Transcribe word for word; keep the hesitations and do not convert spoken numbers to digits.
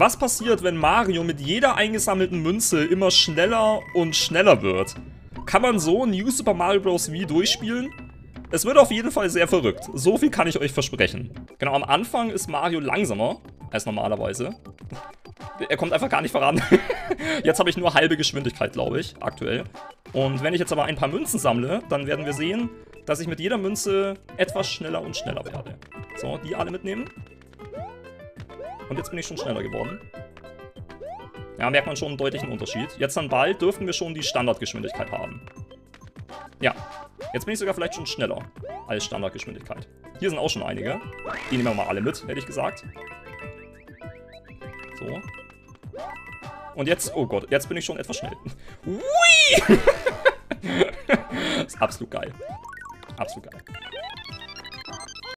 Was passiert, wenn Mario mit jeder eingesammelten Münze immer schneller und schneller wird? Kann man so New Super Mario Bros. Wii durchspielen? Es wird auf jeden Fall sehr verrückt. So viel kann ich euch versprechen. Genau, am Anfang ist Mario langsamer als normalerweise. Er kommt einfach gar nicht voran. Jetzt habe ich nur halbe Geschwindigkeit, glaube ich, aktuell. Und wenn ich jetzt aber ein paar Münzen sammle, dann werden wir sehen, dass ich mit jeder Münze etwas schneller und schneller werde. So, die alle mitnehmen. Und jetzt bin ich schon schneller geworden. Ja, merkt man schon einen deutlichen Unterschied. Jetzt dann bald dürften wir schon die Standardgeschwindigkeit haben. Ja, jetzt bin ich sogar vielleicht schon schneller als Standardgeschwindigkeit. Hier sind auch schon einige. Die nehmen wir mal alle mit, hätte ich gesagt. So. Und jetzt, oh Gott, jetzt bin ich schon etwas schnell. Ui! Das ist absolut geil. Absolut geil.